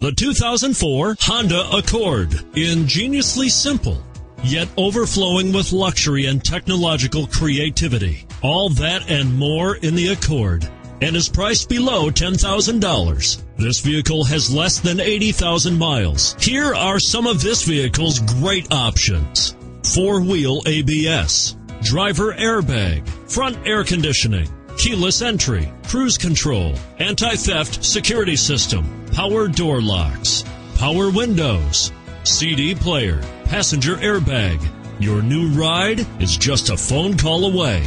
The 2004 Honda Accord, ingeniously simple, yet overflowing with luxury and technological creativity. All that and more in the Accord, and is priced below $10,000. This vehicle has less than 80,000 miles. Here are some of this vehicle's great options: four-wheel ABS, driver airbag, front air conditioning, keyless entry, cruise control, anti-theft security system, power door locks, power windows, CD player, passenger airbag. Your new ride is just a phone call away.